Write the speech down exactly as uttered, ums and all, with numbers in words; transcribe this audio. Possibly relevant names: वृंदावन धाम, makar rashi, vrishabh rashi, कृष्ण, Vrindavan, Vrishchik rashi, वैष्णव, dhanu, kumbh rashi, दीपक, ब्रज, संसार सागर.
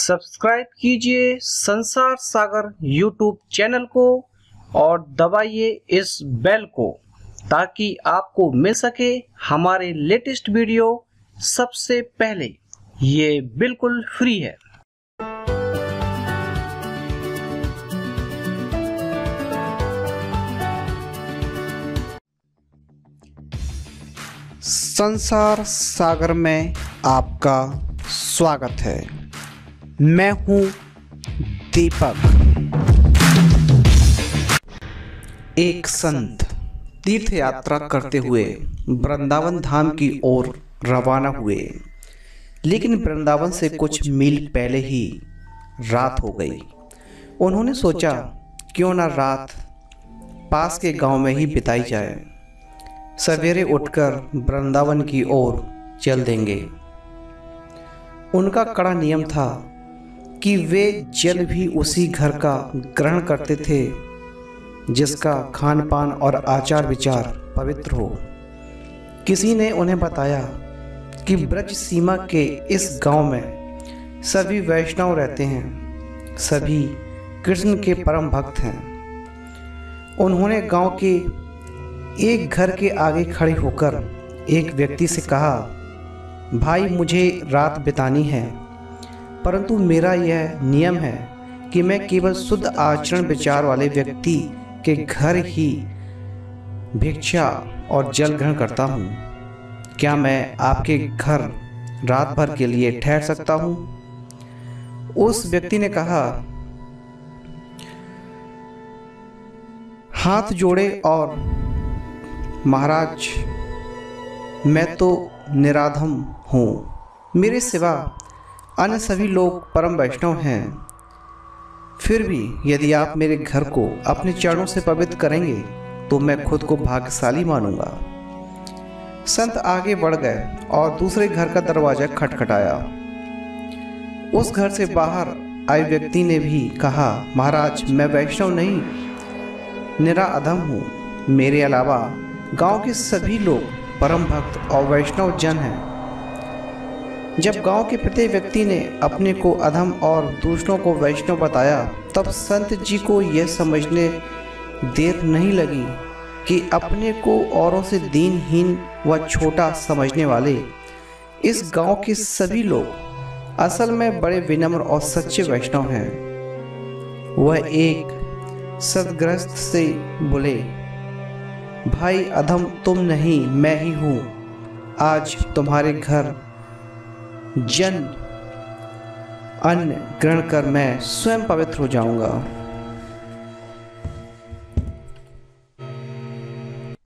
Subscribe कीजिए संसार सागर YouTube channel को और दबाइए इस बेल को ताकि आपको मिल सके हमारे लेटेस्ट वीडियो सबसे पहले। ये बिल्कुल फ्री है। संसार सागर में आपका स्वागत है। मैं हूं दीपक। एक संत तीर्थ यात्रा करते हुए वृंदावन धाम की ओर रवाना हुए, लेकिन वृंदावन से कुछ मील पहले ही रात हो गई। उन्होंने सोचा क्यों ना रात पास के गांव में ही बिताई जाए, सवेरे उठकर वृंदावन की ओर चल देंगे। उनका कड़ा नियम था कि वे जल भी उसी घर का ग्रहण करते थे जिसका खान पान और आचार विचार पवित्र हो। किसी ने उन्हें बताया कि ब्रज सीमा के इस गांव में सभी वैष्णव रहते हैं, सभी कृष्ण के परम भक्त हैं। उन्होंने गांव के एक घर के आगे खड़े होकर एक व्यक्ति से कहा, भाई मुझे रात बितानी है, परंतु मेरा यह नियम है कि मैं केवल शुद्ध आचरण विचार वाले व्यक्ति के घर ही भिक्षा और जल ग्रहण करता हूँ। क्या मैं आपके घर रात भर के लिए ठहर सकता हूँ? उस व्यक्ति ने कहा, हाथ जोड़े और महाराज मैं तो निराधम हूँ, मेरे सिवा अन्य सभी लोग परम वैष्णव हैं, फिर भी यदि आप मेरे घर को अपने चरणों से पवित्र करेंगे तो मैं खुद को भाग्यशाली मानूंगा। संत आगे बढ़ गए और दूसरे घर का दरवाजा खटखटाया। उस घर से बाहर आए व्यक्ति ने भी कहा, महाराज मैं वैष्णव नहीं, निराधम हूँ, मेरे अलावा गांव के सभी लोग परम भक्त और वैष्णव जन हैं। जब गांव के प्रत्येक व्यक्ति ने अपने को अधम और दूसरों को वैष्णव बताया, तब संत जी को यह समझने देर नहीं लगी कि अपने को औरों से दीनहीन व छोटा समझने वाले इस गांव के सभी लोग असल में बड़े विनम्र और सच्चे वैष्णव हैं। वह एक सदग्रस्त से बोले, भाई अधम तुम नहीं, मैं ही हूँ। आज तुम्हारे घर जन अन्न ग्रहण कर मैं स्वयं पवित्र हो जाऊंगा।